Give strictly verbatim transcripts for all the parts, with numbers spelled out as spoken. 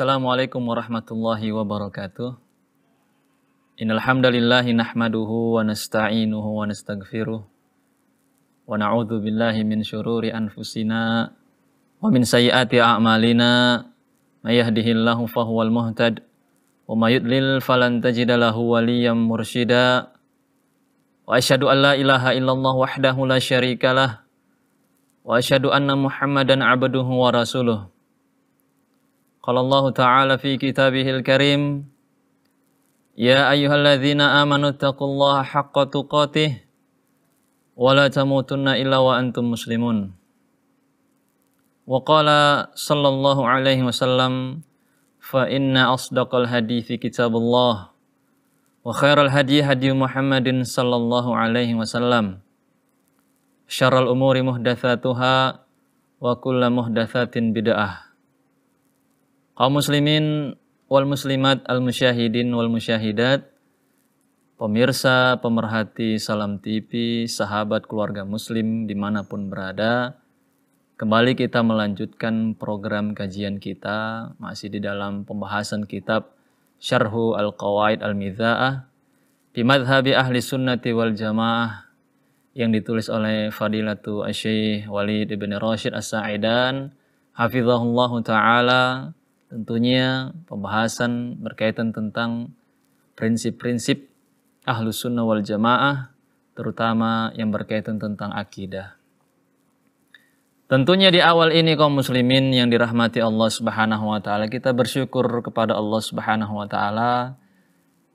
Assalamualaikum warahmatullahi wabarakatuh. Innal hamdalillahi nahmaduhu wa nasta'inuhu wa nastaghfiruh wa na'udzu billahi min syururi anfusina wa min sayyiati a'malina may yahdihillahu fahuwal muhtad wa may yudlil falan tajida lahu waliyyan mursyida wa asyhadu an la ilaha illallah wahdahu la syarikalah wa asyhadu anna Muhammadan 'abduhu wa rasuluh. Qala Allah Ta'ala fi kitabihil karim, ya ayyuhalladzina amanu taqullaha haqqa tuqatih wa la tamutunna illa wa antum muslimun. Wa qala sallallahu alaihi wasallam, fa inna asdaqal hadithi kitabullah wa khairal hadi hadi Muhammadin sallallahu alaihi wasallam, syarrul umuri muhdatsatuha wa kullu muhdatsatin bid'ah. Kaum muslimin wal muslimat, al musyahidin wal musyahidat, pemirsa pemerhati Salam T V, sahabat keluarga muslim dimanapun berada, kembali kita melanjutkan program kajian kita, masih di dalam pembahasan kitab Syarh Al-Qawa'id Al-Mizaah di Madhabi Ahlussunnah wal Jamaah yang ditulis oleh Fadilatu Asy-Syaikh Walid bin Rasyid As-Sa'idan hafizahullahu ta'ala. Tentunya pembahasan berkaitan tentang prinsip-prinsip Ahlussunnah wal Jamaah, terutama yang berkaitan tentang akidah. Tentunya di awal ini kaum muslimin yang dirahmati Allah Subhanahu wa taala, kita bersyukur kepada Allah Subhanahu wa taala.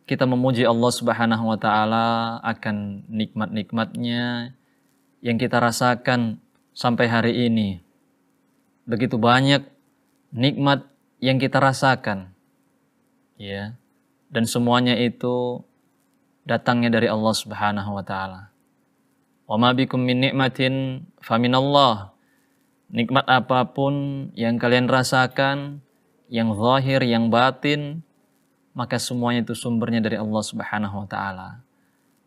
Kita memuji Allah Subhanahu wa taala akan nikmat-nikmatnya yang kita rasakan sampai hari ini. Begitu banyak nikmat yang kita rasakan, ya, dan semuanya itu datangnya dari Allah Subhanahu wa taala. Wa ma bikum min nikmatin faminallah. Nikmat apapun yang kalian rasakan, yang zahir, yang batin, maka semuanya itu sumbernya dari Allah Subhanahu wa taala.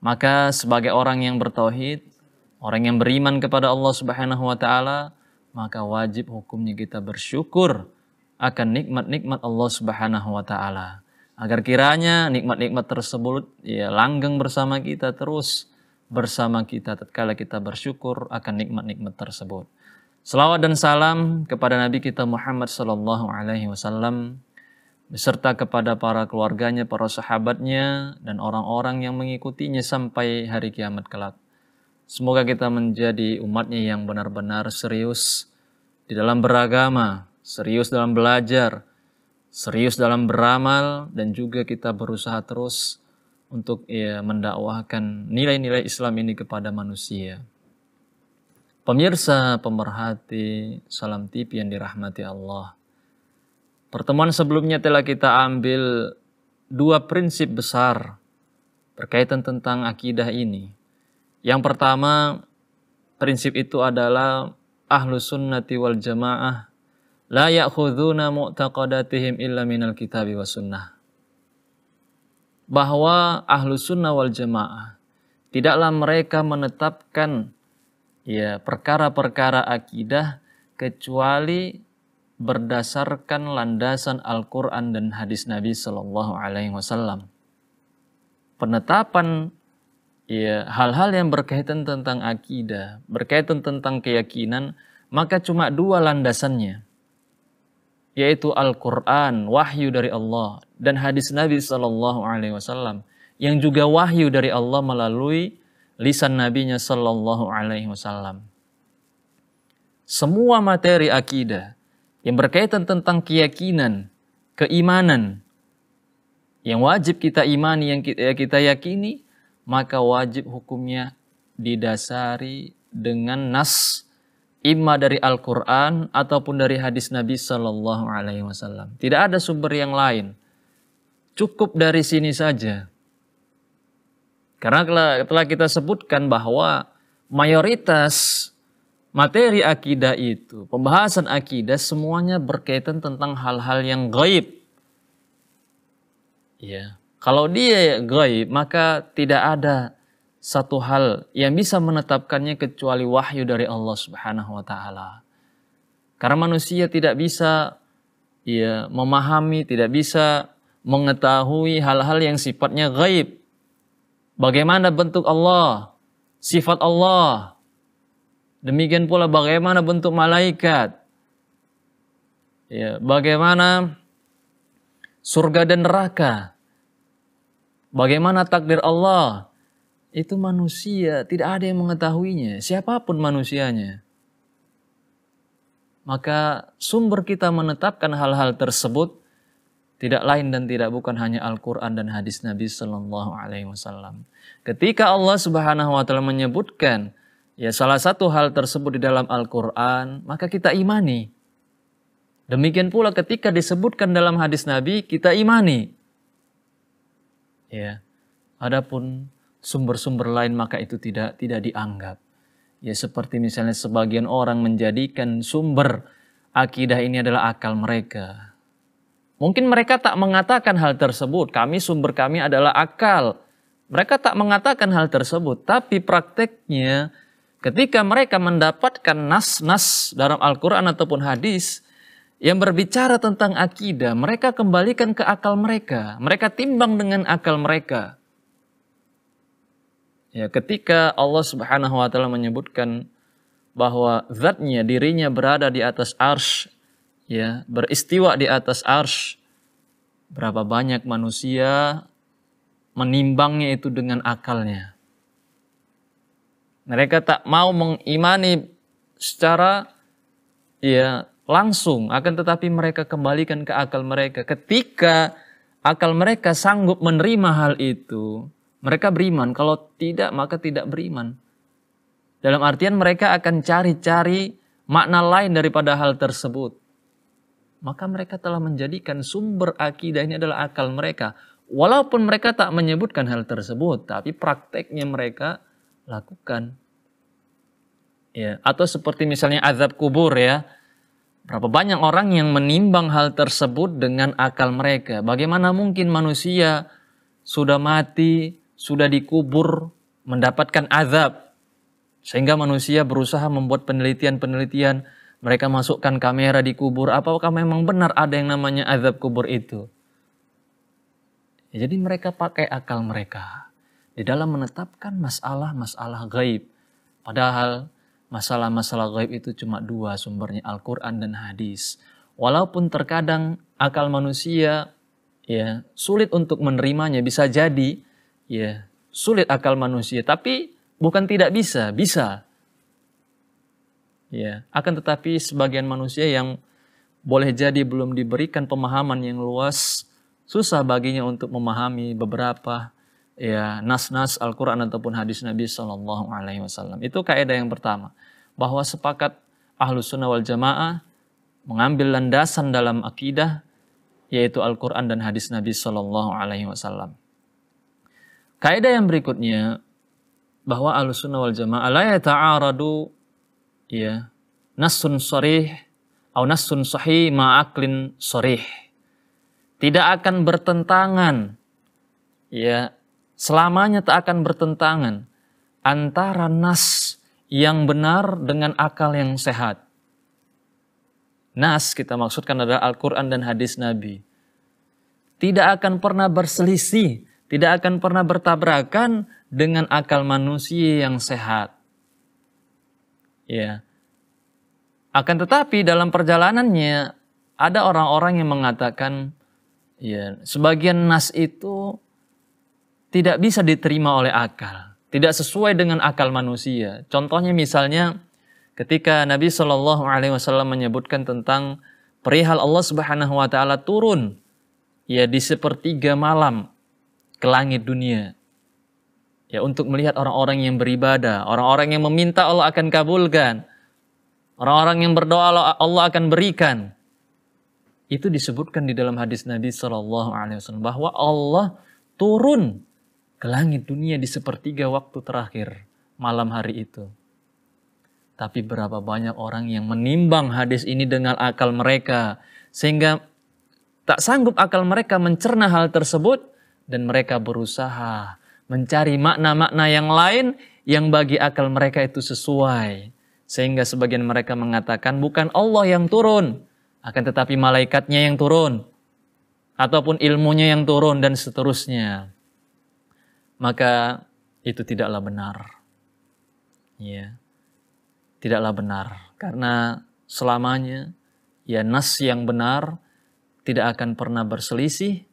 Maka sebagai orang yang bertauhid, orang yang beriman kepada Allah Subhanahu wa taala, maka wajib hukumnya kita bersyukur akan nikmat-nikmat Allah Subhanahu wa taala, agar kiranya nikmat-nikmat tersebut ya langgeng bersama kita, terus bersama kita tatkala kita bersyukur akan nikmat-nikmat tersebut. Selawat dan salam kepada Nabi kita Muhammad sallallahu alaihi wasallam beserta kepada para keluarganya, para sahabatnya, dan orang-orang yang mengikutinya sampai hari kiamat kelak. Semoga kita menjadi umatnya yang benar-benar serius di dalam beragama, serius dalam belajar, serius dalam beramal, dan juga kita berusaha terus untuk ya, mendakwahkan nilai-nilai Islam ini kepada manusia. Pemirsa pemerhati Salam T V yang dirahmati Allah, pertemuan sebelumnya telah kita ambil dua prinsip besar berkaitan tentang akidah ini. Yang pertama, prinsip itu adalah Ahlussunnah wal Jamaah la ya'khudhuna mu'taqadatihim illa minal kitabi wa sunnah. Bahwa Ahlussunnah wal Jamaah tidaklah mereka menetapkan ya perkara-perkara akidah kecuali berdasarkan landasan Al-Qur'an dan hadis Nabi sallallahu alaihi wasallam. Penetapan ya hal-hal yang berkaitan tentang akidah, berkaitan tentang keyakinan, maka cuma dua landasannya, yaitu Al-Qur'an, wahyu dari Allah, dan hadis Nabi sallallahu alaihi wasallam yang juga wahyu dari Allah melalui lisan nabinya sallallahu alaihi wasallam. Semua materi akidah yang berkaitan tentang keyakinan, keimanan yang wajib kita imani, yang kita yakini, maka wajib hukumnya didasari dengan nas, imma dari Al-Qur'an ataupun dari hadis Nabi sallallahu alaihi wasallam. Tidak ada sumber yang lain. Cukup dari sini saja. Karena telah kita sebutkan bahwa mayoritas materi akidah itu, pembahasan akidah semuanya berkaitan tentang hal-hal yang gaib. Ya, kalau dia gaib maka tidak ada satu hal yang bisa menetapkannya kecuali wahyu dari Allah Subhanahu wa taala. Karena manusia tidak bisa ya, memahami, tidak bisa mengetahui hal-hal yang sifatnya gaib. Bagaimana bentuk Allah, sifat Allah, demikian pula bagaimana bentuk malaikat, ya, bagaimana surga dan neraka, bagaimana takdir Allah. Itu manusia, tidak ada yang mengetahuinya, siapapun manusianya. Maka sumber kita menetapkan hal-hal tersebut tidak lain dan tidak bukan hanya Al-Qur'an dan hadis Nabi Shallallahu Alaihi Wasallam. Ketika Allah Subhanahu Wa Taala menyebutkan ya salah satu hal tersebut di dalam Al-Qur'an, maka kita imani. Demikian pula ketika disebutkan dalam hadis Nabi, kita imani. Ya, adapun sumber-sumber lain maka itu tidak tidak dianggap. Ya, seperti misalnya sebagian orang menjadikan sumber akidah ini adalah akal mereka. Mungkin mereka tak mengatakan hal tersebut, kami sumber kami adalah akal. Mereka tak mengatakan hal tersebut, tapi prakteknya ketika mereka mendapatkan nas-nas dalam Al-Qur'an ataupun hadis yang berbicara tentang akidah, mereka kembalikan ke akal mereka. Mereka timbang dengan akal mereka. Ya, ketika Allah Subhanahu wa Ta'ala menyebutkan bahwa zatnya, dirinya berada di atas arsy, ya, beristiwa di atas arsy, berapa banyak manusia menimbangnya itu dengan akalnya. Mereka tak mau mengimani secara ya langsung, akan tetapi mereka kembalikan ke akal mereka. Ketika akal mereka sanggup menerima hal itu, mereka beriman, kalau tidak maka tidak beriman. Dalam artian mereka akan cari-cari makna lain daripada hal tersebut. Maka mereka telah menjadikan sumber akidah ini adalah akal mereka. Walaupun mereka tak menyebutkan hal tersebut, tapi prakteknya mereka lakukan. Ya, atau seperti misalnya azab kubur ya. Berapa banyak orang yang menimbang hal tersebut dengan akal mereka. Bagaimana mungkin manusia sudah mati, sudah dikubur, mendapatkan azab. Sehingga manusia berusaha membuat penelitian-penelitian. Mereka masukkan kamera di kubur. Apakah memang benar ada yang namanya azab kubur itu? Ya, jadi mereka pakai akal mereka di dalam menetapkan masalah-masalah gaib. Padahal masalah-masalah gaib itu cuma dua sumbernya, Al-Qur'an dan hadis. Walaupun terkadang akal manusia ya sulit untuk menerimanya, bisa jadi ya sulit akal manusia, tapi bukan tidak bisa, bisa. Ya, akan tetapi sebagian manusia yang boleh jadi belum diberikan pemahaman yang luas, susah baginya untuk memahami beberapa ya nas-nas Al-Qur'an ataupun hadis Nabi Shallallahu Alaihi Wasallam. Itu kaidah yang pertama, bahwa sepakat Ahlussunnah wal Jamaah mengambil landasan dalam akidah yaitu Al-Qur'an dan hadis Nabi Shallallahu Alaihi Wasallam. Kaidah yang berikutnya bahwa Ahlussunnah wal Jamaah la yata'aradu ya nassun sharih atau nassun sahih ma'aklin sharih. Tidak akan bertentangan ya, selamanya tak akan bertentangan antara nas yang benar dengan akal yang sehat. Nas kita maksudkan adalah Al-Qur'an dan hadis Nabi. Tidak akan pernah berselisih, tidak akan pernah bertabrakan dengan akal manusia yang sehat. Ya. Akan tetapi dalam perjalanannya ada orang-orang yang mengatakan ya, sebagian nas itu tidak bisa diterima oleh akal, tidak sesuai dengan akal manusia. Contohnya misalnya ketika Nabi Shallallahu Alaihi Wasallam menyebutkan tentang perihal Allah Subhanahu Wa Taala turun ya di sepertiga malam ke langit dunia ya untuk melihat orang-orang yang beribadah, orang-orang yang meminta Allah akan kabulkan, orang-orang yang berdoa Allah akan berikan. Itu disebutkan di dalam hadis Nabi Shallallahu Alaihi Wasallam bahwa Allah turun ke langit dunia di sepertiga waktu terakhir malam hari itu. Tapi berapa banyak orang yang menimbang hadis ini dengan akal mereka. Sehingga tak sanggup akal mereka mencerna hal tersebut. Dan mereka berusaha mencari makna-makna yang lain yang bagi akal mereka itu sesuai. Sehingga sebagian mereka mengatakan bukan Allah yang turun. akan tetapi malaikatnya yang turun, ataupun ilmunya yang turun, dan seterusnya. Maka itu tidaklah benar. Ya. Tidaklah benar. Karena selamanya, ya, nas yang benar tidak akan pernah berselisih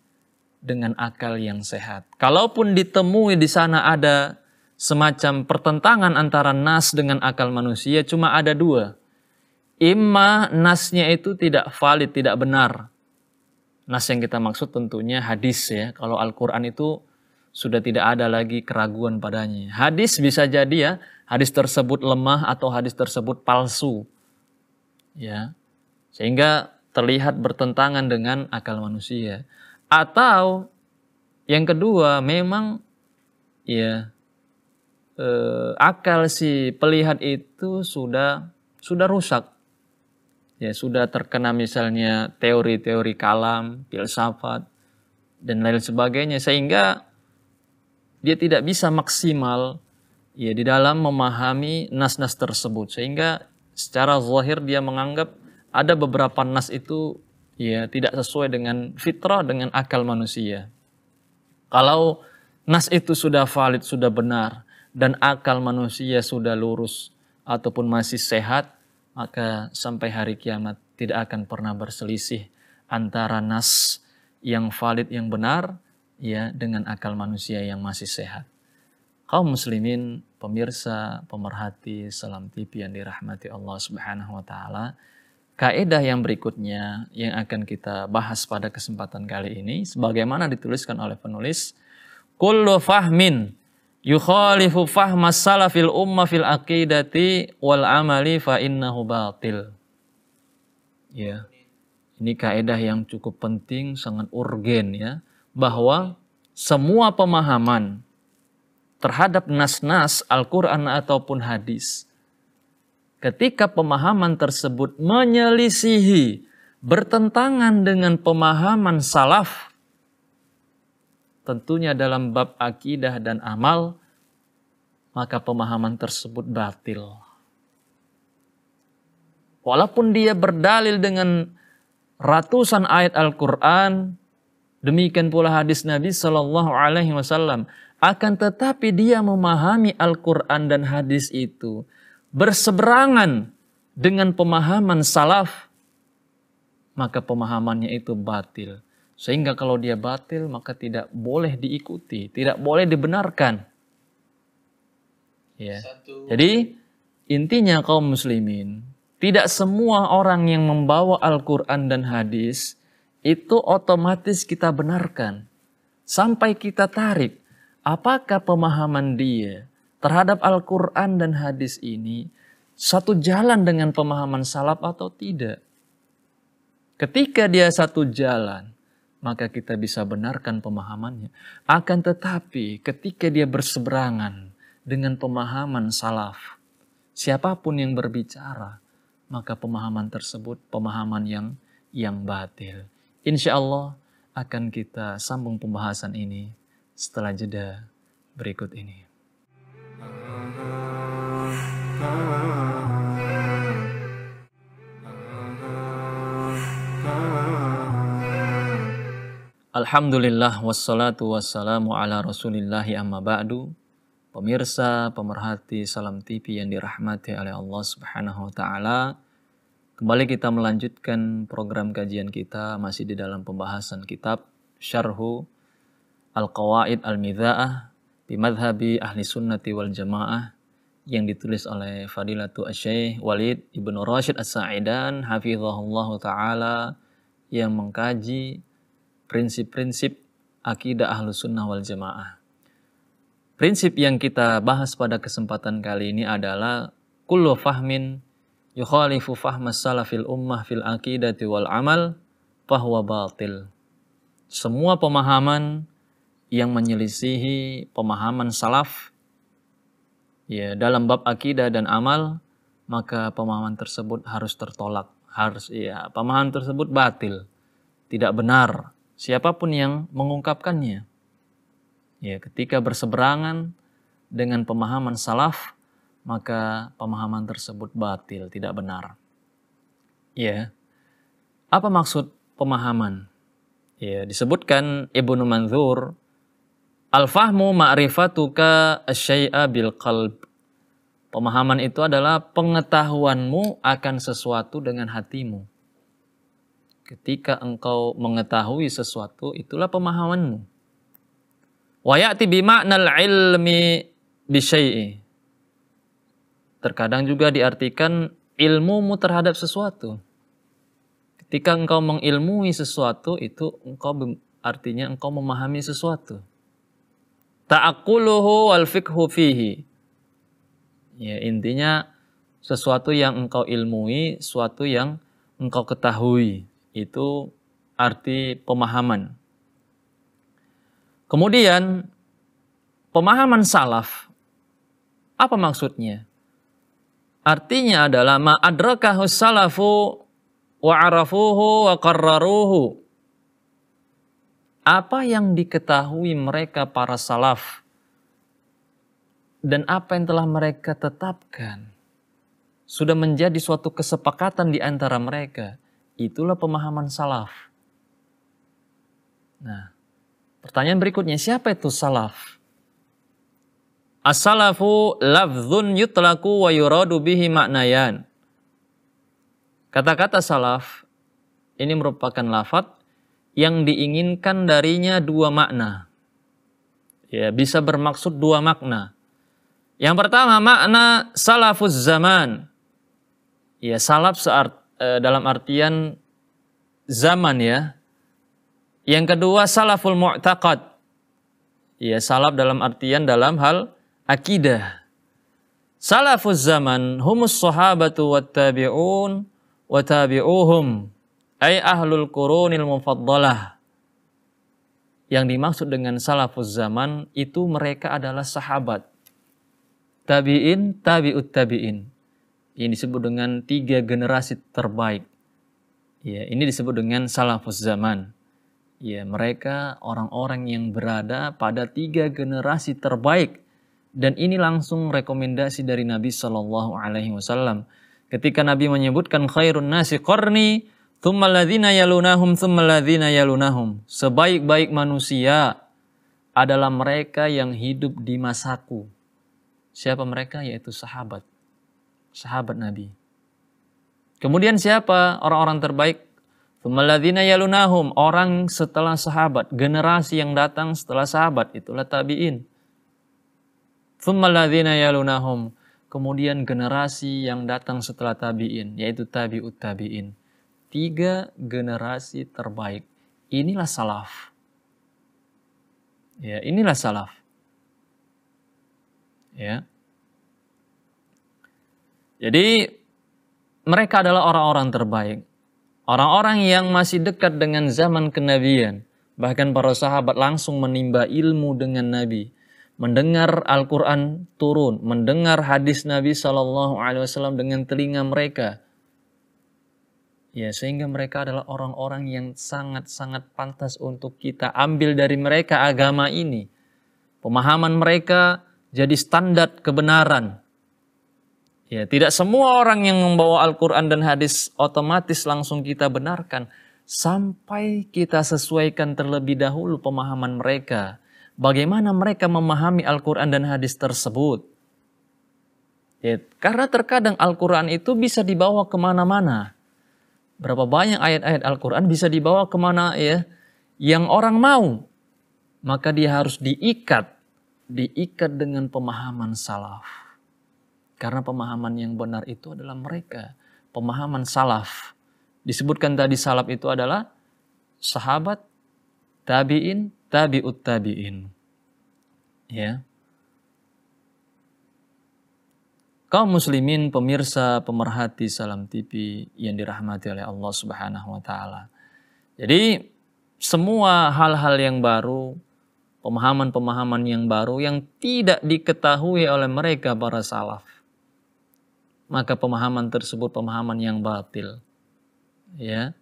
dengan akal yang sehat. Kalaupun ditemui di sana ada semacam pertentangan antara nas dengan akal manusia, cuma ada dua. Imma nasnya itu tidak valid, tidak benar. Nas yang kita maksud tentunya hadis, ya. Kalau Al-Qur'an itu sudah tidak ada lagi keraguan padanya. Hadis bisa jadi, ya, hadis tersebut lemah atau hadis tersebut palsu. Ya. Sehingga terlihat bertentangan dengan akal manusia. Atau yang kedua, memang ya eh, akal si pelihat itu sudah sudah rusak. Ya, sudah terkena misalnya teori-teori kalam, filsafat, dan lain sebagainya. Sehingga dia tidak bisa maksimal, ya, di dalam memahami nas-nas tersebut. Sehingga secara zahir dia menganggap ada beberapa nas itu, ya, tidak sesuai dengan fitrah, dengan akal manusia. Kalau nas itu sudah valid, sudah benar, dan akal manusia sudah lurus ataupun masih sehat, maka sampai hari kiamat tidak akan pernah berselisih antara nas yang valid, yang benar, ya, dengan akal manusia yang masih sehat. Kaum muslimin, pemirsa, pemerhati Salam T V yang dirahmati Allah Subhanahu wa taala, kaidah yang berikutnya yang akan kita bahas pada kesempatan kali ini sebagaimana dituliskan oleh penulis, kullu fahmin yukhalifu fahma salafil umma fil aqidati wal amali fa innahu batil. Ya. Ini kaidah yang cukup penting, sangat urgen, ya, bahwa semua pemahaman terhadap nas-nas Al-Qur'an ataupun hadis, ketika pemahaman tersebut menyelisihi, bertentangan dengan pemahaman salaf, tentunya dalam bab akidah dan amal, maka pemahaman tersebut batil. Walaupun dia berdalil dengan ratusan ayat Al-Qur'an, demikian pula hadis Nabi Shallallahu Alaihi Wasallam, akan tetapi dia memahami Al-Qur'an dan hadis itu berseberangan dengan pemahaman salaf, maka pemahamannya itu batil. Sehingga kalau dia batil, maka tidak boleh diikuti, tidak boleh dibenarkan. Ya. Satu. Jadi intinya kaum muslimin, tidak semua orang yang membawa Al-Qur'an dan hadis itu otomatis kita benarkan. Sampai kita tarik apakah pemahaman dia terhadap Al-Qur'an dan hadis ini satu jalan dengan pemahaman salaf atau tidak. Ketika dia satu jalan, maka kita bisa benarkan pemahamannya. Akan tetapi ketika dia berseberangan dengan pemahaman salaf, siapapun yang berbicara, maka pemahaman tersebut pemahaman yang yang batil. Insya Allah akan kita sambung pembahasan ini setelah jeda berikut ini. Alhamdulillah wassalatu wassalamu ala rasulillahi amma ba'du. Pemirsa, pemerhati Salam T V yang dirahmati oleh Allah Subhanahu wa taala. Kembali kita melanjutkan program kajian kita masih di dalam pembahasan kitab Syarh Al-Qawa'id Al-Mizaah bi Madhhabi Ahlussunnah wal Jamaah yang ditulis oleh Fadilatu Asy-Syaikh Walid bin Rasyid As-Sa'idan hafizahullahu taala, yang mengkaji prinsip-prinsip akidah Ahlussunnah wal Jamaah. Prinsip yang kita bahas pada kesempatan kali ini adalah kullu fahmin yukhalifu fahmas salafil ummah fil aqidati wal amal fahuwa batil. Semua pemahaman yang menyelisihi pemahaman salaf, ya, dalam bab akidah dan amal, maka pemahaman tersebut harus tertolak, harus, ya, pemahaman tersebut batil, tidak benar. Siapapun yang mengungkapkannya, ya, ketika berseberangan dengan pemahaman salaf, maka pemahaman tersebut batil, tidak benar. Ya, Apa maksud pemahaman? Ya, disebutkan Ibnu Manzhur, al-fahmu ma'rifatuka asyai'a bil qalb. Pemahaman itu adalah pengetahuanmu akan sesuatu dengan hatimu. Ketika engkau mengetahui sesuatu, itulah pemahamanmu. Wa ya'ti bi ma'nal ilmi bi syai'i. Terkadang juga diartikan ilmumu terhadap sesuatu. Ketika engkau mengilmui sesuatu, itu engkau artinya engkau memahami sesuatu. Ta'aquluhu wal fikhu fihi. Ya, intinya sesuatu yang engkau ilmui, sesuatu yang engkau ketahui, itu arti pemahaman. Kemudian pemahaman salaf apa maksudnya? Artinya adalah ma adrakahu salafu wa arafuhu wa qarraruhu. Apa yang diketahui mereka para salaf dan apa yang telah mereka tetapkan sudah menjadi suatu kesepakatan di antara mereka, itulah pemahaman salaf. Nah, pertanyaan berikutnya, siapa itu salaf? As-salafu lafzun yutlaqu wa yuradu bihi ma'nayan. Kata-kata salaf ini merupakan lafaz yang diinginkan darinya dua makna. Ya, bisa bermaksud dua makna. Yang pertama, makna salafuz zaman. Ya, salaf seart, e, dalam artian zaman ya. Yang kedua, salaful mu'taqad. Ya, salaf dalam artian dalam hal akidah. Salafuz zaman humus sahabatu wat tabi'un wa tabi'uhum. Ay ahlul qurunil mufaddalah. Yang dimaksud dengan salafuz zaman itu mereka adalah sahabat, tabi'in, tabi'ut tabi'in, yang disebut dengan tiga generasi terbaik. Ya, ini disebut dengan salafuz zaman. Ya, mereka orang-orang yang berada pada tiga generasi terbaik, dan ini langsung rekomendasi dari Nabi Shallallahu Alaihi Wasallam ketika Nabi menyebutkan khairun nasi qarni thumma alladhina yalunahum thumma alladhina yalunahum. Sebaik-baik manusia adalah mereka yang hidup di masaku. Siapa mereka? Yaitu sahabat. Sahabat Nabi. Kemudian siapa orang-orang terbaik? Thumma alladhina yalunahum. Orang setelah sahabat. Generasi yang datang setelah sahabat. Itulah tabi'in. Thumma alladhina yalunahum. Kemudian generasi yang datang setelah tabi'in. Yaitu tabi'ut tabi'in. Tiga generasi terbaik. Inilah salaf. Ya, inilah salaf. Ya. Jadi mereka adalah orang-orang terbaik. Orang-orang yang masih dekat dengan zaman kenabian. Bahkan para sahabat langsung menimba ilmu dengan Nabi. Mendengar Al-Qur'an turun. Mendengar hadis Nabi shallallahu alaihi wasallam dengan telinga mereka. Ya, sehingga mereka adalah orang-orang yang sangat-sangat pantas untuk kita ambil dari mereka agama ini. Pemahaman mereka jadi standar kebenaran. Ya, tidak semua orang yang membawa Al-Quran dan hadis otomatis langsung kita benarkan. Sampai kita sesuaikan terlebih dahulu pemahaman mereka. Bagaimana mereka memahami Al-Quran dan hadis tersebut. Ya, karena terkadang Al-Quran itu bisa dibawa kemana-mana. Berapa banyak ayat-ayat Al-Qur'an bisa dibawa kemana ya yang orang mau. Maka dia harus diikat. Diikat dengan pemahaman salaf. Karena pemahaman yang benar itu adalah mereka. Pemahaman salaf. Disebutkan tadi salaf itu adalah sahabat, tabi'in, tabi'ut tabi'in. Ya. Kaum muslimin, pemirsa, pemerhati Salam T V yang dirahmati oleh Allah Subhanahu wa Ta'ala. Jadi semua hal-hal yang baru, pemahaman-pemahaman yang baru yang tidak diketahui oleh mereka para salaf. Maka pemahaman tersebut pemahaman yang batil. Ya.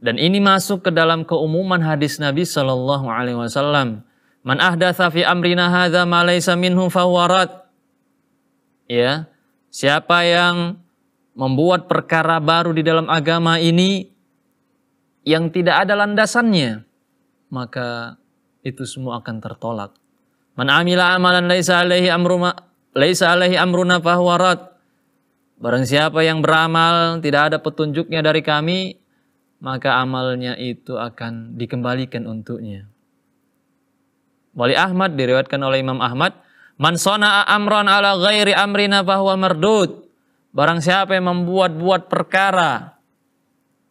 Dan ini masuk ke dalam keumuman hadis Nabi Shallallahu Alaihi Wasallam. Man ahdatsa fi amrina hadza ma laysa minhu fahuwa rad. Ya, siapa yang membuat perkara baru di dalam agama ini yang tidak ada landasannya, maka itu semua akan tertolak. Man amila amalan laisa alaihi amruna laisa alaihi amruna fahuwa rad. Barang siapa yang beramal tidak ada petunjuknya dari kami, maka amalnya itu akan dikembalikan untuknya. Wali Ahmad, diriwayatkan oleh Imam Ahmad, man sona'a amran ala ghairi amrina fahuwa mardud. Barang siapa yang membuat-buat perkara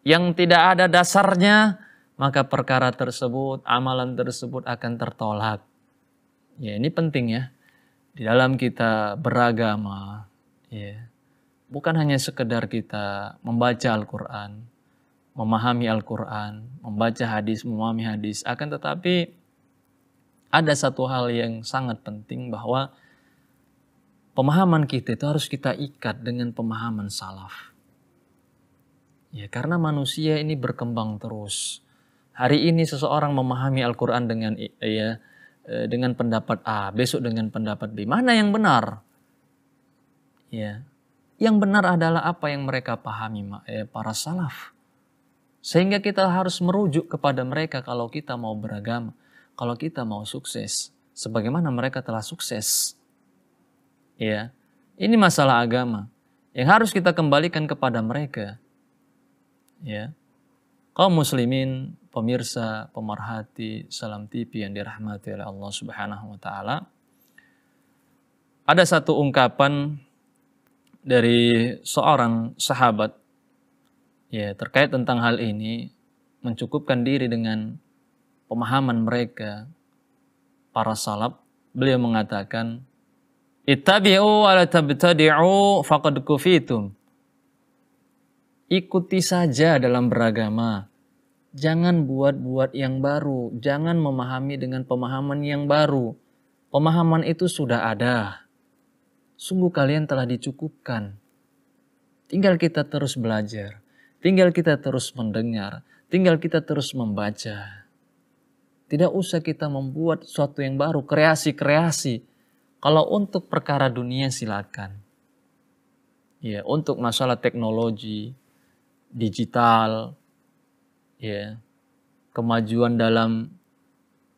yang tidak ada dasarnya, maka perkara tersebut, amalan tersebut akan tertolak. Ya, ini penting ya. Di dalam kita beragama, ya, bukan hanya sekedar kita membaca Al-Qur'an, memahami Al-Qur'an, membaca hadis, memahami hadis, akan tetapi ada satu hal yang sangat penting, bahwa pemahaman kita itu harus kita ikat dengan pemahaman salaf. Ya, karena manusia ini berkembang terus. Hari ini seseorang memahami Al-Qur'an dengan ya dengan pendapat A, besok dengan pendapat B. Mana yang benar? Ya. Yang benar adalah apa yang mereka pahami para salaf. Sehingga kita harus merujuk kepada mereka kalau kita mau beragama. Kalau kita mau sukses, sebagaimana mereka telah sukses, ya, ini masalah agama yang harus kita kembalikan kepada mereka, ya. Kaum muslimin, pemirsa, pemerhati Salam T V yang dirahmati oleh Allah Subhanahu Wa Taala, ada satu ungkapan dari seorang sahabat, ya, terkait tentang hal ini, mencukupkan diri dengan pemahaman mereka para salaf. Beliau mengatakan, ittabi'u wa la tabtadi'u faqad kufitum. Ikuti saja dalam beragama, jangan buat-buat yang baru, jangan memahami dengan pemahaman yang baru. Pemahaman itu sudah ada, sungguh kalian telah dicukupkan. Tinggal kita terus belajar, tinggal kita terus mendengar, tinggal kita terus membaca. Tidak usah kita membuat sesuatu yang baru, kreasi-kreasi. Kalau untuk perkara dunia silakan. Ya, untuk masalah teknologi, digital, ya, kemajuan dalam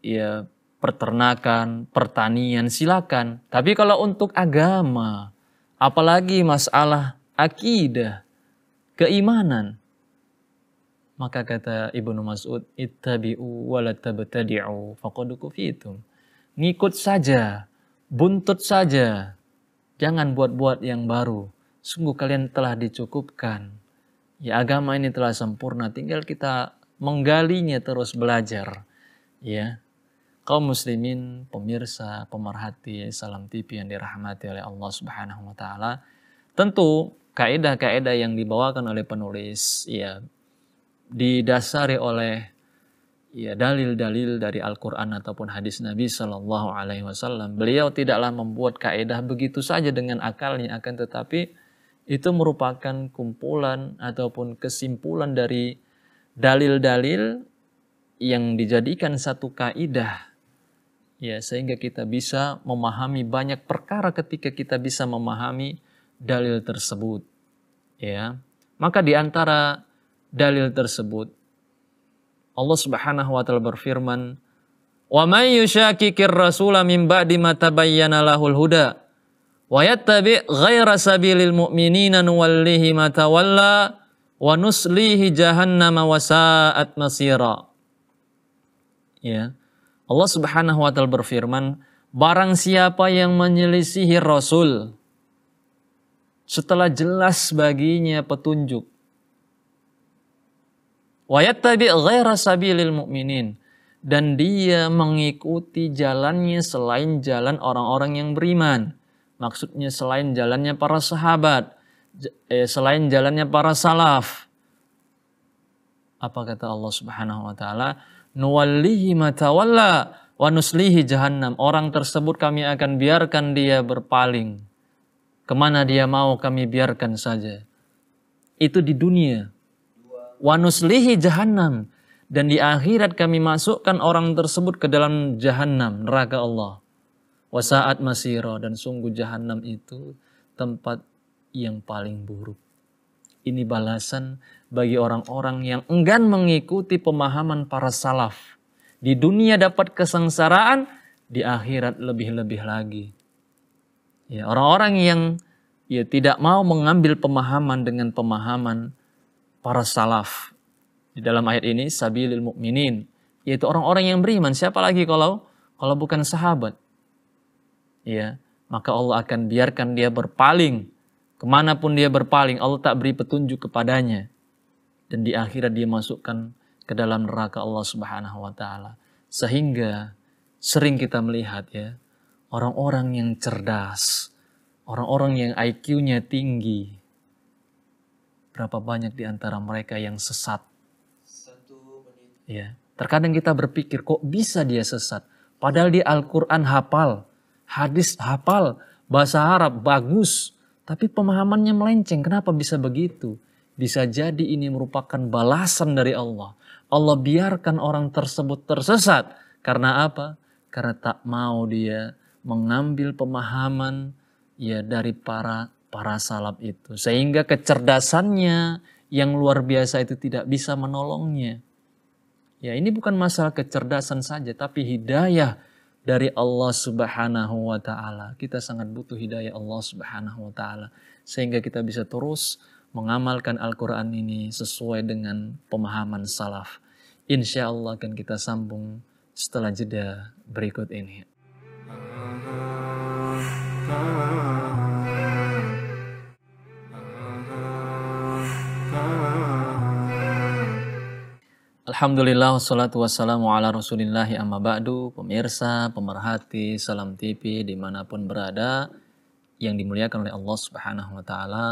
ya peternakan, pertanian silakan. Tapi kalau untuk agama, apalagi masalah akidah, keimanan, maka kata Ibnu Mas'ud, ittabi'u wa la tabtadi'u faqad kufitum. Ngikut saja, buntut saja, jangan buat-buat yang baru, sungguh kalian telah dicukupkan. Ya, agama ini telah sempurna, tinggal kita menggalinya terus belajar, ya. Kaum muslimin, pemirsa, pemerhati Salam T V yang dirahmati oleh Allah Subhanahu wa taala, tentu kaidah-kaidah yang dibawakan oleh penulis, ya, didasari oleh ya dalil-dalil dari Al-Qur'an ataupun hadis Nabi Shallallahu Alaihi Wasallam. Beliau tidaklah membuat kaidah begitu saja dengan akalnya, akan tetapi itu merupakan kumpulan ataupun kesimpulan dari dalil-dalil yang dijadikan satu kaidah, ya, sehingga kita bisa memahami banyak perkara ketika kita bisa memahami dalil tersebut, ya. Maka diantara dalil tersebut, Allah Subhanahu wa taala berfirman, "Wa may yushakikir rasula min ba'di ma tabayyana lahul huda wa yattabi' ghaira sabilil mu'minina nuwallihi ma tawalla wa nuslihi jahannama wa sa'at masira." Ya. Allah Subhanahu wa taala berfirman, barang siapa yang menyelisihi rasul setelah jelas baginya petunjuk, wa yattabi' ghaira sabilil mu'minin, dan dia mengikuti jalannya selain jalan orang-orang yang beriman. Maksudnya selain jalannya para sahabat, selain jalannya para salaf. Apa kata Allah Subhanahu wa taala? Nuwallihi ma tawalla wa nuslihi jahannam. Orang tersebut kami akan biarkan dia berpaling. Kemana dia mau kami biarkan saja. Itu di dunia. Wa nuslihi jahannam, dan di akhirat kami masukkan orang tersebut ke dalam jahannam, neraka Allah. Wa sa'at masira, dan sungguh jahannam itu tempat yang paling buruk. Ini balasan bagi orang-orang yang enggan mengikuti pemahaman para salaf. Di dunia dapat kesengsaraan, di akhirat lebih-lebih lagi. Ya, orang-orang yang ya tidak mau mengambil pemahaman dengan pemahaman para salaf. Di dalam ayat ini sabilil mukminin, yaitu orang-orang yang beriman. Siapa lagi kalau kalau bukan sahabat? Ya, maka Allah akan biarkan dia berpaling. Kemanapun dia berpaling, Allah tak beri petunjuk kepadanya. Dan di akhirat dia masukkan ke dalam neraka Allah Subhanahu wa Ta'ala. Sehingga sering kita melihat ya, orang-orang yang cerdas, orang-orang yang I Q-nya tinggi. Berapa banyak di antara mereka yang sesat. Satu menit. Ya, terkadang kita berpikir kok bisa dia sesat. Padahal dia Al-Qur'an hafal, hadis hafal, bahasa Arab bagus. Tapi pemahamannya melenceng, kenapa bisa begitu? Bisa jadi ini merupakan balasan dari Allah. Allah biarkan orang tersebut tersesat. Karena apa? Karena tak mau dia mengambil pemahaman ya dari para para salaf itu. Sehingga kecerdasannya yang luar biasa itu tidak bisa menolongnya. Ya, ini bukan masalah kecerdasan saja, tapi hidayah dari Allah Subhanahu wa Ta'ala. Kita sangat butuh hidayah Allah Subhanahu wa Ta'ala. Sehingga kita bisa terus mengamalkan Al-Quran ini sesuai dengan pemahaman salaf. Insya Allah akan kita sambung setelah jeda berikut ini. Alhamdulillah wassalatu wassalamu ala rasulillahi amma ba'du. Pemirsa, pemerhati Salam T V dimanapun berada yang dimuliakan oleh Allah Subhanahu wa Ta'ala,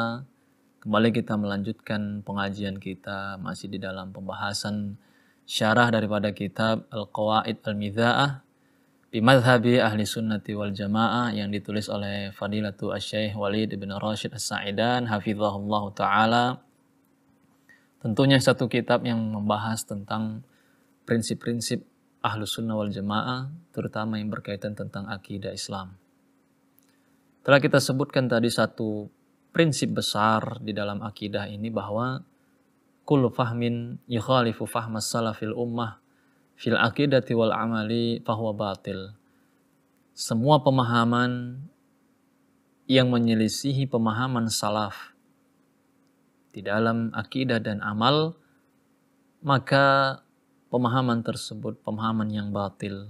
kembali kita melanjutkan pengajian kita masih di dalam pembahasan syarah daripada kitab Al-Qawa'id Al-Mizaah bi madhhabi Ahlussunnah wal Jamaah yang ditulis oleh Fadilatu Asy-Syaikh Walid bin Rasyid As-Sa'idan hafizahullahu ta'ala. Tentunya satu kitab yang membahas tentang prinsip-prinsip Ahlussunnah wal Jamaah, terutama yang berkaitan tentang akidah Islam. Telah kita sebutkan tadi satu prinsip besar di dalam akidah ini bahwa kullu fahmin yukhalifu fahmas salafil ummah fil aqidati wal amali fahuwa batil. Semua pemahaman yang menyelisihi pemahaman salaf di dalam akidah dan amal, maka pemahaman tersebut pemahaman yang batil.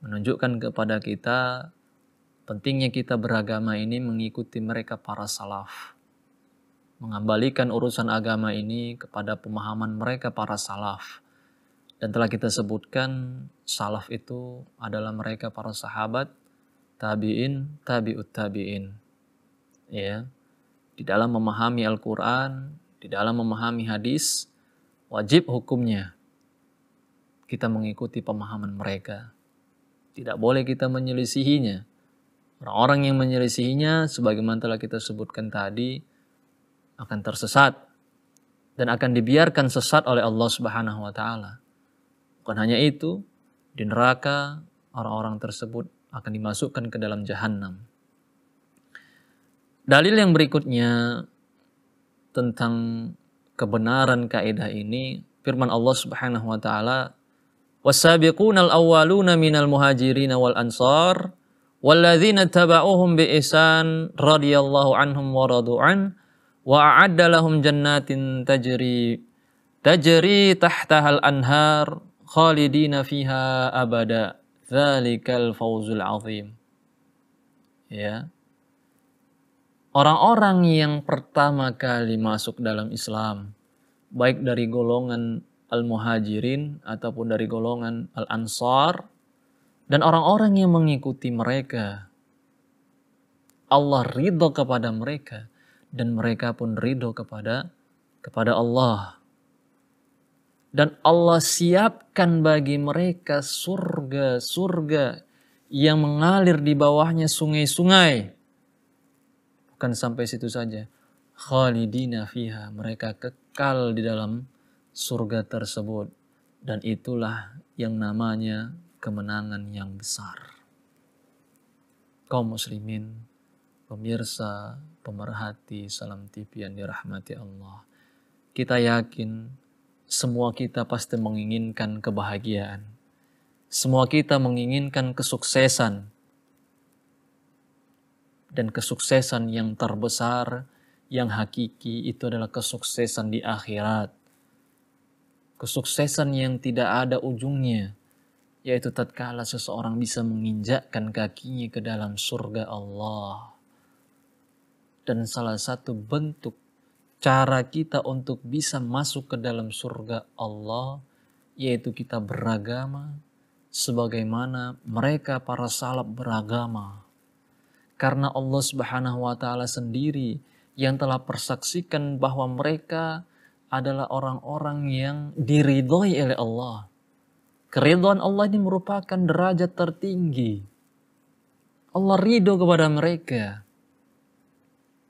Menunjukkan kepada kita pentingnya kita beragama ini mengikuti mereka para salaf. Mengembalikan urusan agama ini kepada pemahaman mereka para salaf. Dan telah kita sebutkan salaf itu adalah mereka para sahabat, tabi'in, tabi'ut tabi'in. Ya. Di dalam memahami Al-Qur'an, di dalam memahami hadis, wajib hukumnya kita mengikuti pemahaman mereka. Tidak boleh kita menyelisihinya. Orang-orang yang menyelisihinya, sebagaimana telah kita sebutkan tadi, akan tersesat dan akan dibiarkan sesat oleh Allah Subhanahu wa Ta'ala. Bukan hanya itu, di neraka orang-orang tersebut akan dimasukkan ke dalam jahannam. Dalil yang berikutnya tentang kebenaran kaidah ini firman Allah Subhanahu wa Ta'ala, "Was-sabiqunal awwaluna minal muhajirin wal ansar walladzina taba'uuhum bi ihsan radhiyallahu anhum wa radu an wa a'adda lahum jannatin tajri tajri tahtaha al-anhar khalidina fiha abada dzalikal fawzul 'adzim." Ya. Orang-orang yang pertama kali masuk dalam Islam, baik dari golongan al-muhajirin ataupun dari golongan al-ansar, dan orang-orang yang mengikuti mereka, Allah ridho kepada mereka dan mereka pun ridho kepada kepada Allah. Dan Allah siapkan bagi mereka surga-surga yang mengalir di bawahnya sungai-sungai. Bukan sampai situ saja. Khalidina fiha, mereka kekal di dalam surga tersebut. Dan itulah yang namanya kemenangan yang besar. Kaum muslimin, pemirsa, pemerhati Salam T V yang dirahmati Allah. Kita yakin semua kita pasti menginginkan kebahagiaan. Semua kita menginginkan kesuksesan. Dan kesuksesan yang terbesar, yang hakiki itu adalah kesuksesan di akhirat. Kesuksesan yang tidak ada ujungnya, yaitu tatkala seseorang bisa menginjakkan kakinya ke dalam surga Allah. Dan salah satu bentuk cara kita untuk bisa masuk ke dalam surga Allah, yaitu kita beragama sebagaimana mereka para salaf beragama. Karena Allah Subhanahu wa Ta'ala sendiri yang telah persaksikan bahwa mereka adalah orang-orang yang diridhoi oleh Allah. Keridhaan Allah ini merupakan derajat tertinggi. Allah ridho kepada mereka.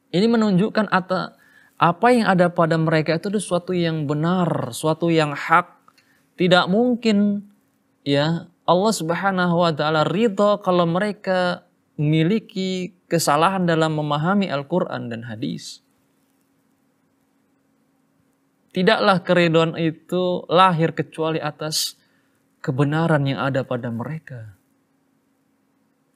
Ini menunjukkan atas apa yang ada pada mereka itu sesuatu yang benar, sesuatu yang hak. Tidak mungkin ya Allah Subhanahu wa Ta'ala ridho kalau mereka memiliki kesalahan dalam memahami Al-Qur'an dan hadis. Tidaklah keridhaan itu lahir kecuali atas kebenaran yang ada pada mereka.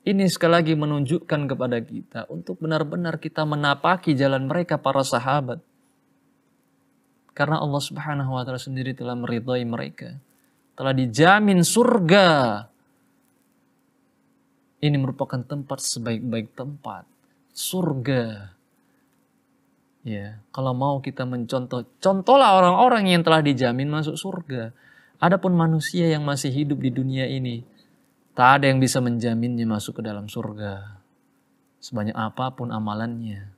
Ini sekali lagi menunjukkan kepada kita untuk benar-benar kita menapaki jalan mereka para sahabat. Karena Allah Subhanahu wa Ta'ala sendiri telah meridhai mereka. Telah dijamin surga. Ini merupakan tempat sebaik-baik tempat, surga. Ya, kalau mau kita mencontoh, contohlah orang-orang yang telah dijamin masuk surga. Adapun manusia yang masih hidup di dunia ini, tak ada yang bisa menjaminnya masuk ke dalam surga. Sebanyak apapun amalannya,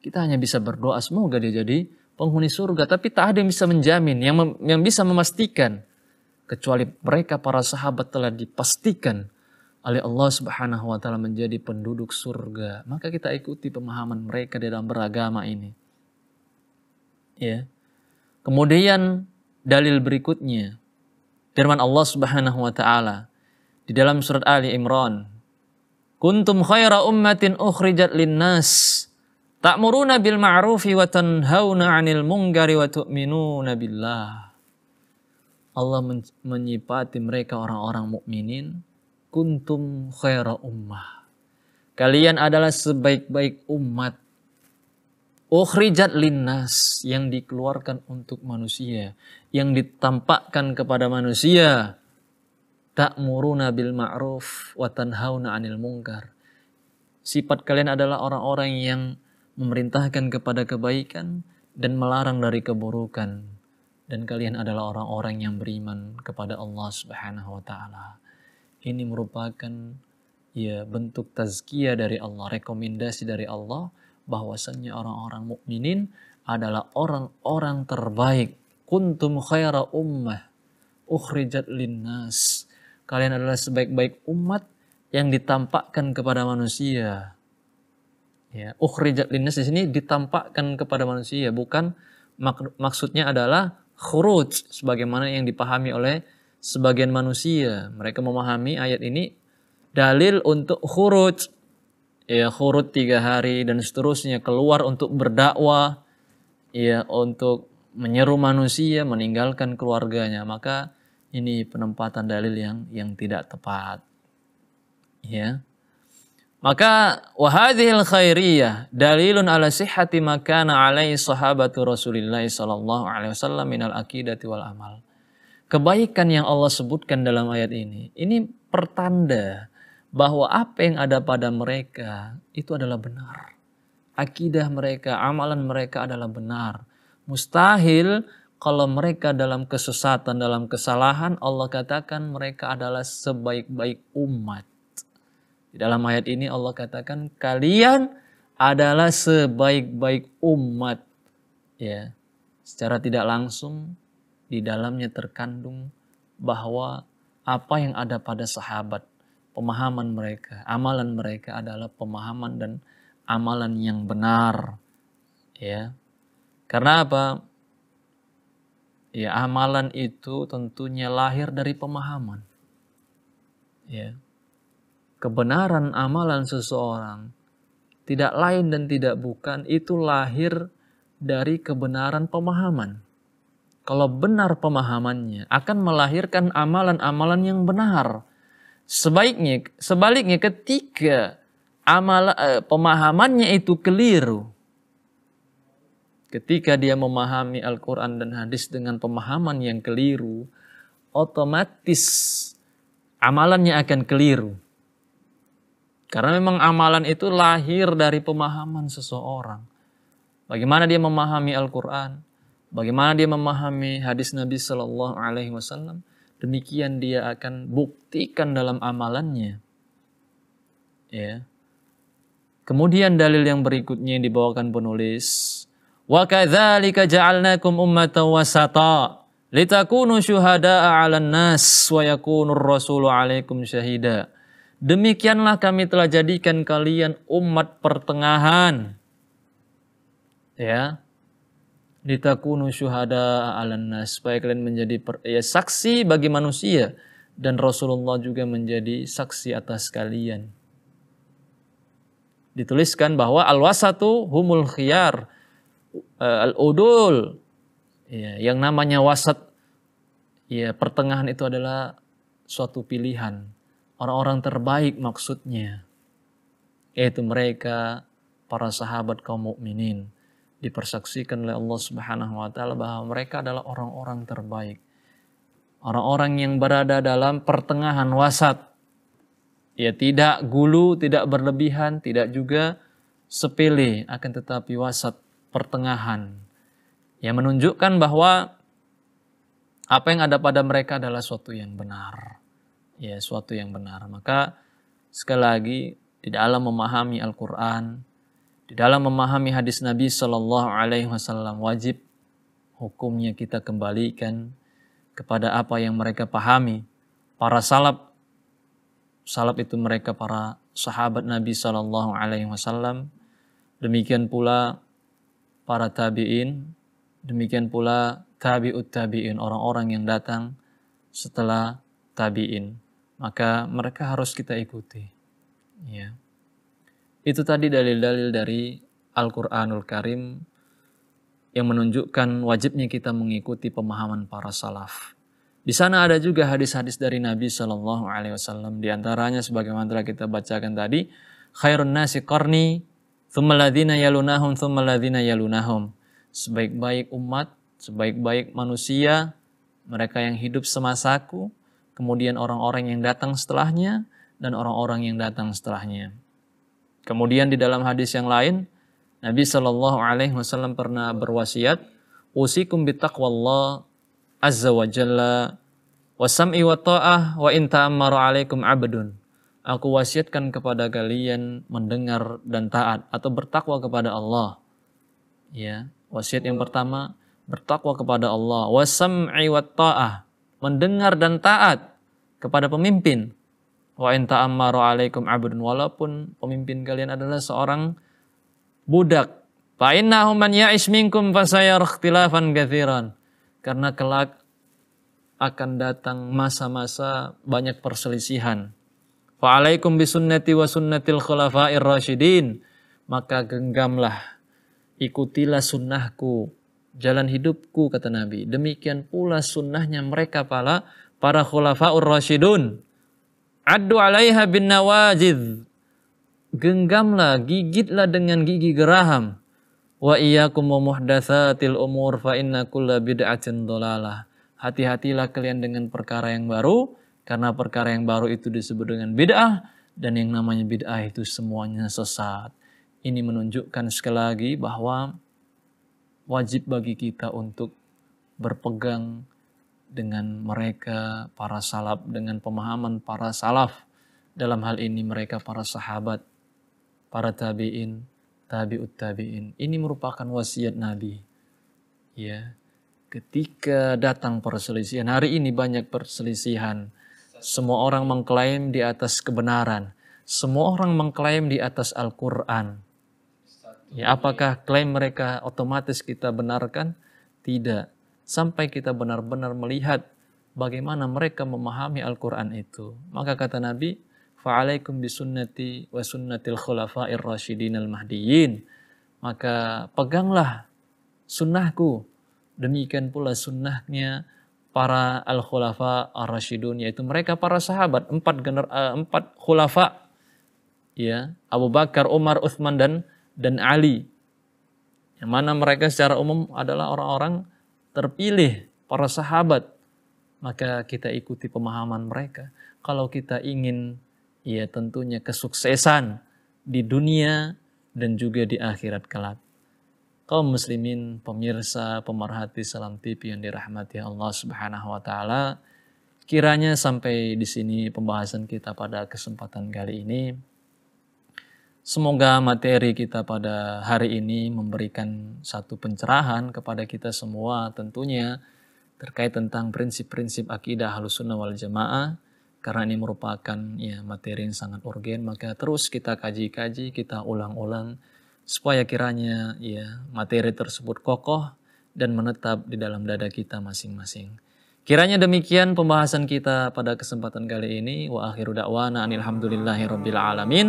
kita hanya bisa berdoa semoga dia jadi penghuni surga. Tapi tak ada yang bisa menjamin, yang mem yang bisa memastikan, kecuali mereka para sahabat telah dipastikan oleh Allah Subhanahu wa Ta'ala menjadi penduduk surga. Maka kita ikuti pemahaman mereka dalam beragama ini. Ya. Kemudian dalil berikutnya, firman Allah Subhanahu wa Ta'ala di dalam surat Ali Imran, kuntum khaira ummatin ukhrijat linnas ta'muruna bil ma'rufi wa tanhauna 'anil munkari wa tu'minuna billah. Allah men menyifati mereka orang-orang mukminin, kuntum khaira ummah, kalian adalah sebaik-baik umat, ukhrijat linnas, yang dikeluarkan untuk manusia, yang ditampakkan kepada manusia, ta'muruna bil ma'ruf wa tanhauna 'anil munkar, sifat kalian adalah orang-orang yang memerintahkan kepada kebaikan dan melarang dari keburukan, dan kalian adalah orang-orang yang beriman kepada Allah Subhanahu wa Ta'ala. Ini merupakan ya bentuk tazkiyah dari Allah, rekomendasi dari Allah bahwasannya orang-orang mukminin adalah orang-orang terbaik. Kuntum khaira ummah ukhrijat linnas. Kalian adalah sebaik-baik umat yang ditampakkan kepada manusia. Ya, ukhrijat linnas di sini ditampakkan kepada manusia, bukan mak maksudnya adalah khuruj sebagaimana yang dipahami oleh sebagian manusia. Mereka memahami ayat ini dalil untuk khuruj, ya khuruj tiga hari dan seterusnya, keluar untuk berdakwah, ya untuk menyeru manusia meninggalkan keluarganya. Maka ini penempatan dalil yang yang tidak tepat. Ya, maka wahadhil khairiyah dalilun ala sihhati makana alaihi sahabatu Rasulillah sallallahu alaihi wasallam minal akidati wal amal. Kebaikan yang Allah sebutkan dalam ayat ini, ini pertanda bahwa apa yang ada pada mereka itu adalah benar. Akidah mereka, amalan mereka adalah benar. Mustahil kalau mereka dalam kesesatan, dalam kesalahan, Allah katakan mereka adalah sebaik-baik umat. Di dalam ayat ini Allah katakan kalian adalah sebaik-baik umat. Ya, secara tidak langsung di dalamnya terkandung bahwa apa yang ada pada sahabat, pemahaman mereka, amalan mereka adalah pemahaman dan amalan yang benar. Ya, karena apa? Ya, amalan itu tentunya lahir dari pemahaman. Ya, kebenaran amalan seseorang tidak lain dan tidak bukan itu lahir dari kebenaran pemahaman. Kalau benar pemahamannya akan melahirkan amalan-amalan yang benar. Sebaiknya, sebaliknya ketika amal eh, pemahamannya itu keliru, ketika dia memahami Al-Qur'an dan hadis dengan pemahaman yang keliru, otomatis amalannya akan keliru. Karena memang amalan itu lahir dari pemahaman seseorang. Bagaimana dia memahami Al-Qur'an, bagaimana dia memahami hadis Nabi Shallallahu Alaihi Wasallam, demikian dia akan buktikan dalam amalannya. Ya. Kemudian dalil yang berikutnya yang dibawakan penulis, wa kadzalika ja'alnakum ummatan wasata litakunu syuhada'a 'alan nas wa yakunur rasulu 'alaikum syahida. Demikianlah kami telah jadikan kalian umat pertengahan, ya, litakunu syuhada'a 'alan nas, supaya kalian menjadi per, ya, saksi bagi manusia, dan Rasulullah juga menjadi saksi atas kalian. Dituliskan bahwa al-wasatu humul khiyar al-udul, ya, yang namanya wasat, ya, pertengahan itu adalah suatu pilihan. Orang-orang terbaik maksudnya, yaitu mereka para sahabat kaum mukminin, dipersaksikan oleh Allah Subhanahu wa taala bahwa mereka adalah orang-orang terbaik. Orang-orang yang berada dalam pertengahan wasat. Ya, tidak gulu, tidak berlebihan, tidak juga sepele, akan tetapi wasat, pertengahan. Yang menunjukkan bahwa apa yang ada pada mereka adalah suatu yang benar. Ya, suatu yang benar. Maka sekali lagi, di dalam memahami Al-Qur'an, di dalam memahami hadis Nabi Shallallahu Alaihi Wasallam, wajib hukumnya kita kembalikan kepada apa yang mereka pahami. Para salaf, salaf itu mereka para sahabat Nabi Shallallahu Alaihi Wasallam. Demikian pula para tabi'in, demikian pula tabi'ut tabi'in, orang-orang yang datang setelah tabi'in. Maka mereka harus kita ikuti. Ya. Itu tadi dalil-dalil dari Al-Qur'anul Karim yang menunjukkan wajibnya kita mengikuti pemahaman para salaf. Di sana ada juga hadis-hadis dari Nabi Shallallahu Alaihi Wasallam. Di antaranya sebagaimana telah kita bacakan tadi, khairun nasi qarni, thumma ladzina yalunahum, thumma ladzina yalunahum. Sebaik-baik umat, sebaik-baik manusia, mereka yang hidup semasaku, kemudian orang-orang yang datang setelahnya, dan orang-orang yang datang setelahnya. Kemudian di dalam hadis yang lain, Nabi Shallallahu Alaihi Wasallam pernah berwasiat, usikum bitaqwallah azza wa jalla wa sam'i wa ta'ah wa in ta'ammara alaikum abdun. Aku wasiatkan kepada kalian mendengar dan taat atau bertakwa kepada Allah. Ya, wasiat yang pertama, bertakwa kepada Allah, wa sam'i wa ta'ah, mendengar dan taat kepada pemimpin. Wa in ta'ammaru 'alaikum 'abdun, walaupun pemimpin kalian adalah seorang budak. Fa innahu man ya'ish minkum fasayara ikhtilafan katsiran. Karena kelak akan datang masa-masa banyak perselisihan. Fa 'alaikum bisunnati wa sunnatil khulafa'ir rasyidin. Maka genggamlah, ikutilah sunnahku, jalan hidupku, kata Nabi. Demikian pula sunnahnya mereka para para khulafaur rasyidun. Addu 'alaiha bin nawajidh. Genggamlah, gigitlah dengan gigi geraham. Wa iyyakum wa muhdatsatil umur fa inna kulla bid'atin dhalalah. Hati-hatilah kalian dengan perkara yang baru, karena perkara yang baru itu disebut dengan bid'ah, dan yang namanya bid'ah itu semuanya sesat. Ini menunjukkan sekali lagi bahwa wajib bagi kita untuk berpegang dengan mereka para salaf, dengan pemahaman para salaf. Dalam hal ini mereka para sahabat, para tabi'in, tabi'ut tabi'in. Ini merupakan wasiat Nabi. Ya, ketika datang perselisihan, hari ini banyak perselisihan. Semua orang mengklaim di atas kebenaran. Semua orang mengklaim di atas Al-Qur'an. Ya, apakah klaim mereka otomatis kita benarkan? Tidak. Sampai kita benar-benar melihat bagaimana mereka memahami Al-Qur'an itu. Maka kata Nabi, fa'alaikum bisunnati wa sunnatil khulafa'ir rasyidin al-mahdiyyin. Maka peganglah sunnahku, demikian pula sunnahnya para al-khulafa ar-rasyidun, yaitu mereka para sahabat, empat gener empat khulafa, ya, Abu Bakar, Umar, Utsman dan dan Ali, yang mana mereka secara umum adalah orang-orang terpilih, para sahabat. Maka kita ikuti pemahaman mereka. Kalau kita ingin, ya, tentunya kesuksesan di dunia dan juga di akhirat kelak. Kaum muslimin, pemirsa, pemerhati Salam T V yang dirahmati Allah Subhanahu wa Ta'ala, kiranya sampai di sini pembahasan kita pada kesempatan kali ini. Semoga materi kita pada hari ini memberikan satu pencerahan kepada kita semua, tentunya terkait tentang prinsip-prinsip akidah Ahlussunnah wal Jamaah, karena ini merupakan, ya, materi yang sangat urgen. Maka terus kita kaji-kaji, kita ulang-ulang, supaya kiranya, ya, materi tersebut kokoh dan menetap di dalam dada kita masing-masing. Kiranya demikian pembahasan kita pada kesempatan kali ini. Wa akhiru da'wana alhamdulillahi rabbil alamin.